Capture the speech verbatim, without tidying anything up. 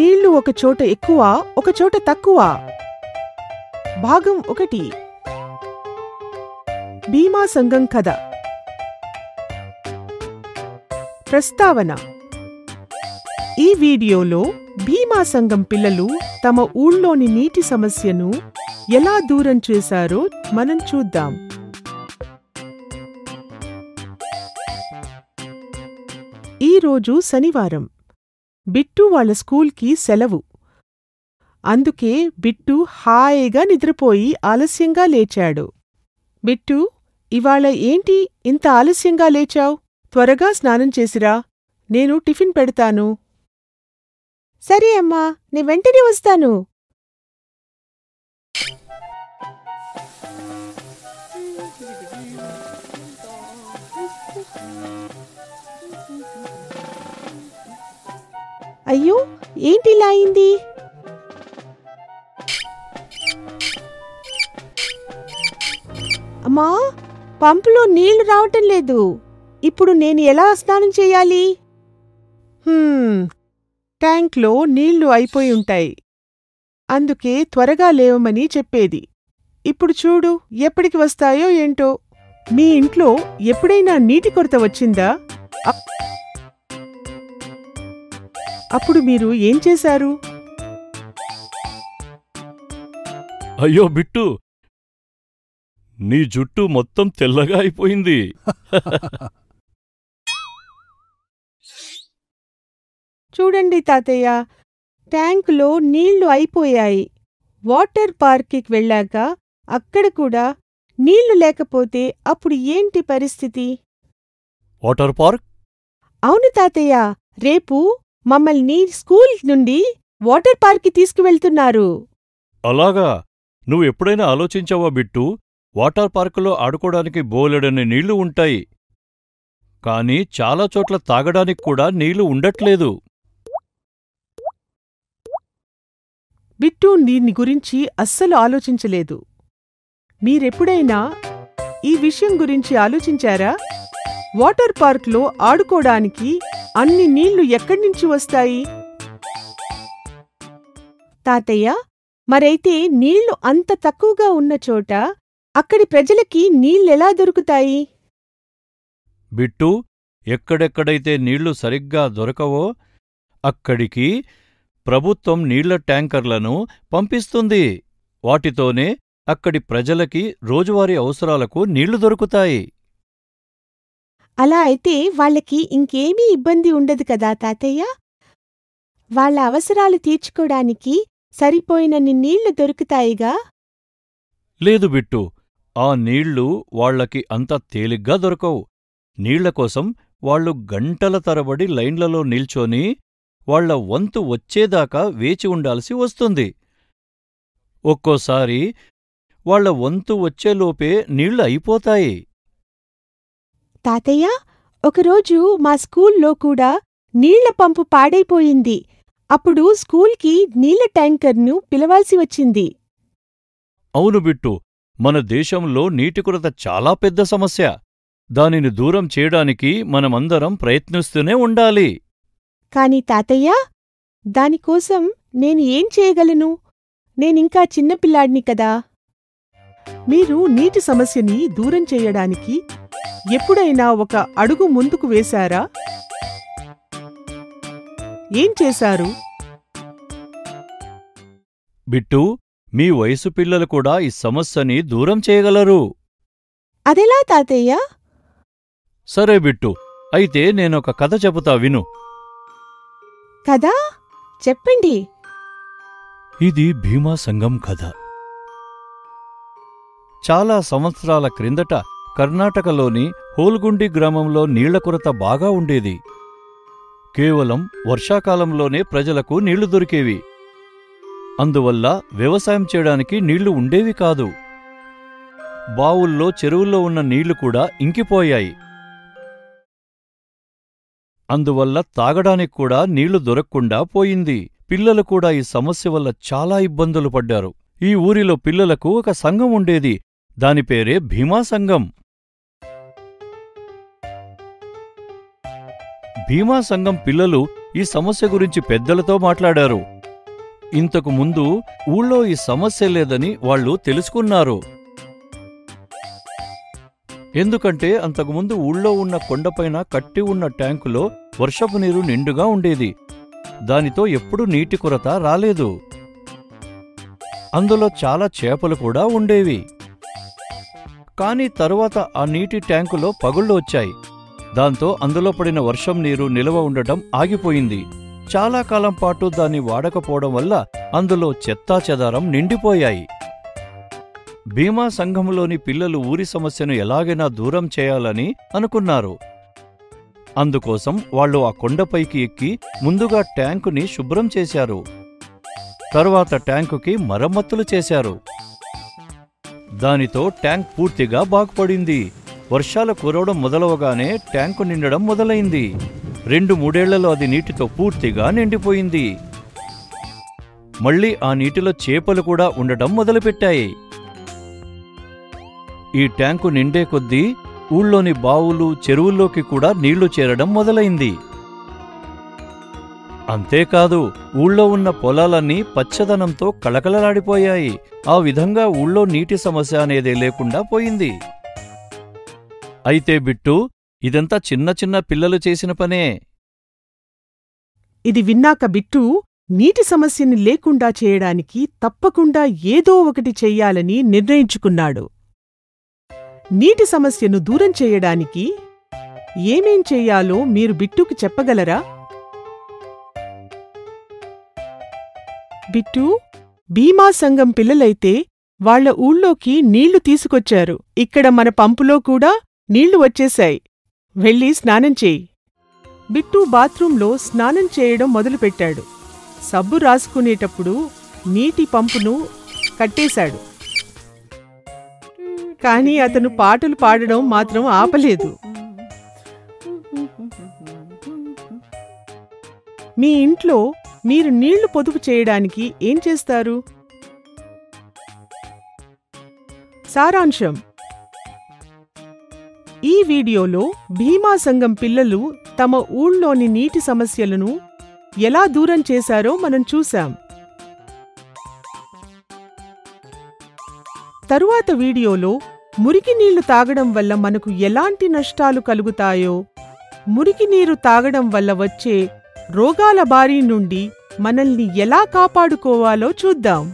నీళ్లు ఒక చోట ఎక్కువ ఒక చోట తక్కువ. భాగం ఒకటి. బీమా సంఘం కథ. ప్రస్తావన. ఈ వీడియోలో బీమా సంఘం పిల్లలు తమ ఊళ్ళోని నీటి సమస్యను ఎలా దూరం చేశారో మనం చూద్దాం. ఈరోజు శనివారం. బిట్టు వాళ్ళ స్కూల్కి సెలవు. అందుకే బిట్టు హాయిగా నిద్రపోయి ఆలస్యంగా లేచాడు. బిట్టు, ఇవాళ ఏంటి ఇంత ఆలస్యంగా లేచావ్? త్వరగా స్నానం చేసిరా, నేను టిఫిన్ పెడతాను. సరే అమ్మా, నే వెంటనే వస్తాను. అయ్యో, ఏంటిలా అయింది? అమ్మా, పంపులో నీళ్లు రావటం లేదు. ఇప్పుడు నేను ఎలా స్నానం చేయాలి? ట్యాంక్లో నీళ్లు అయిపోయి ఉంటాయి, అందుకే త్వరగా లేవమని చెప్పేది. ఇప్పుడు చూడు ఎప్పటికి వస్తాయో ఏంటో. మీ ఇంట్లో ఎప్పుడైనా నీటి కొరత వచ్చిందా? అప్పుడు మీరు ఏం చేశారు? అయ్యో బిట్టు, నీ జుట్టు మొత్తం తెల్లగా అయిపోయింది. చూడండి తాతయ్య, ట్యాంకులో నీళ్లు అయిపోయాయి. వాటర్ పార్క్కి వెళ్ళాక అక్కడ కూడా నీళ్లు లేకపోతే అప్పుడు ఏంటి పరిస్థితి? Water park? అవును తాతయ్య, రేపు మమ్మల్ని స్కూల్ నుండి వాటర్ పార్క్కి తీసుకువెళ్తున్నారు. అలాగా? నువ్వెప్పుడైనా ఆలోచించావా బిట్టు, వాటర్ పార్కులో ఆడుకోడానికి బోలెడని నీళ్లు ఉంటాయి, కాని చాలా చోట్ల తాగడానికి కూడా నీళ్లు ఉండట్లేదు. బిట్టు దీని గురించి అస్సలు ఆలోచించలేదు. మీరెప్పుడైనా ఈ విషయం గురించి ఆలోచించారా? వాటర్ పార్క్లో ఆడుకోడానికి అన్ని నీళ్లు ఎక్కడ్నుంచి వస్తాయి? తాతయ్య, మరైతే నీళ్లు అంత తక్కువగా ఉన్న చోట అక్కడి ప్రజలకి నీళ్లెలా దొరుకుతాయి? బిట్టు, ఎక్కడెక్కడైతే నీళ్లు సరిగ్గా దొరకవో అక్కడికి ప్రభుత్వం నీళ్ల ట్యాంకర్లను పంపిస్తుంది. వాటితోనే అక్కడి ప్రజలకి రోజువారీ అవసరాలకు నీళ్లు దొరుకుతాయి. అలా అయితే వాళ్ళకి ఇంకేమీ ఇబ్బంది ఉండదు కదా తాతయ్య. వాళ్ళ అవసరాలు తీర్చుకోడానికి సరిపోయినన్ని నీళ్లు దొరుకుతాయిగా? లేదు బిట్టు, ఆ నీళ్లు వాళ్లకి అంత తేలిగ్గా దొరకవు. నీళ్లకోసం వాళ్ళు గంటల తరబడి లైన్లలో నిల్చొని వాళ్ల వంతు వచ్చేదాకా వేచి ఉండాల్సి వస్తుంది. ఒక్కోసారి వాళ్ల వంతు వచ్చేలోపే నీళ్లు అయిపోతాయి. తాతయ్య, ఒకరోజు మా స్కూల్లో కూడా నీళ్ల పంపు పాడైపోయింది. అప్పుడు స్కూల్కి నీళ్ల ట్యాంకర్ను పిలవాల్సి వచ్చింది. అవును బిట్టు, మన దేశంలో నీటి కొరత చాలా పెద్ద సమస్య. దానిని దూరం చేయడానికి మనమందరం ప్రయత్నిస్తూనే ఉండాలి. కాని తాతయ్య, దానికోసం నేను ఏం చేయగలను? నేనింకా చిన్నపిల్లాడిని కదా. మీరు నీటి సమస్యని దూరం చేయడానికి ఎప్పుడైనా ఒక అడుగు ముందుకు వేశారా? ఏం చేశారు? బిట్టు, మీ వయసు పిల్లలు కూడా ఈ సమస్యని దూరం చేయగలరు. అదెలా తాతయ్య? సరే బిట్టు, అయితే నేనొక కథ చెబుతా విను. కథ? చెప్పండి. ఇది భీమా సంఘం కథ. చాలా సంవత్సరాల క్రిందట కర్ణాటకలోని హోల్గుండి గ్రామంలో నీళ్ల కొరత బాగా ఉండేది. కేవలం వర్షాకాలంలోనే ప్రజలకు నీళ్లు దొరికేవి. అందువల్ల వ్యవసాయం చేయడానికి నీళ్లు ఉండేవి కాదు. బావుల్లో చెరువుల్లో ఉన్న నీళ్లు కూడా ఇంకిపోయాయి. అందువల్ల తాగడానికి కూడా నీళ్లు దొరక్కుండా పోయింది. పిల్లలు కూడా ఈ సమస్య వల్ల చాలా ఇబ్బందులు పడ్డారు. ఈ ఊరిలో పిల్లలకు ఒక సంఘం ఉండేది. దాని పేరే భీమా సంఘం. భీమా సంఘం పిల్లలు ఈ సమస్య గురించి పెద్దలతో మాట్లాడారు. ఇంతకు ముందు ఊళ్ళో ఈ సమస్య లేదని వాళ్ళు తెలుసుకున్నారు. ఎందుకంటే అంతకుముందు ఊళ్ళో ఉన్న కొండపైన కట్టి ఉన్న ట్యాంకులో వర్షపు నీరు నిండుగా ఉండేది. దానితో ఎప్పుడూ నీటి కొరత రాలేదు. అందులో చాలా చేపలు కూడా ఉండేవి. కానీ తరువాత ఆ నీటి ట్యాంకులో పగుళ్ళు వచ్చాయి. దాంతో అందులో పడిన వర్షం నీరు నిలవ ఉండటం ఆగిపోయింది. చాలా కాలం పాటు దాన్ని వాడకపోవడం వల్ల అందులో చెత్తా చెదారం నిండిపోయాయి. భీమా సంఘంలోని పిల్లలు ఊరి సమస్యను ఎలాగైనా దూరం చేయాలని అనుకున్నారు. అందుకోసం వాళ్ళు ఆ కొండపైకి ఎక్కి ముందుగా ట్యాంకుని శుభ్రం చేశారు. తరువాత ట్యాంకుకి మరమ్మతులు చేశారు. దానితో ట్యాంక్ పూర్తిగా బాగుపడింది. వర్షాలు కురవడం మొదలవగానే ట్యాంకు నిండడం మొదలైంది. రెండు మూడేళ్లలో అది నీటితో పూర్తిగా నిండిపోయింది. మళ్ళీ ఆ నీటిలో చేపలు కూడా ఉండటం మొదలుపెట్టాయి. ఈ ట్యాంకు నిండే కొద్దీ ఊళ్ళోని బావులు చెరువుల్లోకి కూడా నీళ్లు చేరడం మొదలైంది. అంతేకాదు ఊళ్ళో ఉన్న పొలాలన్నీ పచ్చదనంతో కళకళలాడిపోయాయి. ఆ విధంగా ఊళ్ళో నీటి సమస్య అనేదే లేకుండా పోయింది. అయితే బిట్టు, ఇదంతా చిన్న చిన్న పిల్లలు చేసిన పనే. ఇది విన్నాక బిట్టు నీటి సమస్యని లేకుండా చేయడానికి తప్పకుండా ఏదో ఒకటి చెయ్యాలని నిర్ణయించుకున్నాడు. నీటి సమస్యను దూరం చేయడానికి ఏమేం చెయ్యాలో మీరు బిట్టుకి చెప్పగలరా? బిట్టు, భీమా సంఘం పిల్లలైతే వాళ్ల ఊళ్ళోకి నీళ్లు తీసుకొచ్చారు. ఇక్కడ మన పంపులో కూడా నీళ్లు వచ్చేశాయి. వెళ్ళి స్నానం చేయి. బిట్టు బాత్రూంలో స్నానం చేయడం మొదలుపెట్టాడు. సబ్బు రాసుకునేటప్పుడు నీటి పంపును కట్టేశాడు. కానీ అతను పాటలు పాడడం మాత్రం ఆపలేదు. మీ ఇంట్లో మీరు నీళ్లు పొదుపు చేయడానికి ఏం చేస్తారు? సారాంశం: ఈ వీడియోలో భీమా సంఘం పిల్లలు తమ ఊళ్ళోని నీటి సమస్యలను ఎలా దూరం చేశారో మనం చూశాం. తరువాత వీడియోలో మురికి నీళ్లు తాగడం వల్ల మనకు ఎలాంటి నష్టాలు కలుగుతాయో, మురికి నీరు తాగడం వల్ల వచ్చే రోగాల బారి నుండి మనల్ని ఎలా కాపాడుకోవాలో చూద్దాం.